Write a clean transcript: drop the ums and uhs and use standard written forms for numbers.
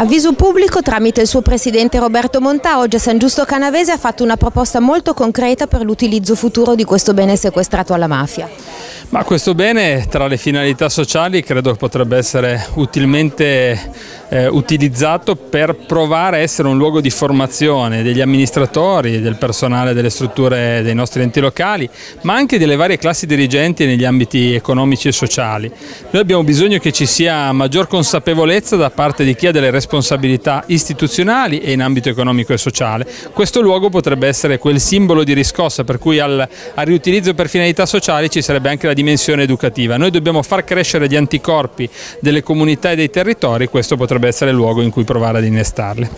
Avviso Pubblico, tramite il suo presidente Roberto Montà, oggi a San Giusto Canavese ha fatto una proposta molto concreta per l'utilizzo futuro di questo bene sequestrato alla mafia. Ma questo bene, tra le finalità sociali, credo potrebbe essere utilmente utilizzato per provare a essere un luogo di formazione degli amministratori, del personale delle strutture dei nostri enti locali, ma anche delle varie classi dirigenti negli ambiti economici e sociali. Noi abbiamo bisogno che ci sia maggior consapevolezza da parte di chi ha delle responsabilità istituzionali e in ambito economico e sociale. Questo luogo potrebbe essere quel simbolo di riscossa, per cui al riutilizzo per finalità sociali ci sarebbe anche la dimensione educativa. Noi dobbiamo far crescere gli anticorpi delle comunità e dei territori, questo potrebbe essere il luogo in cui provare ad innestarli.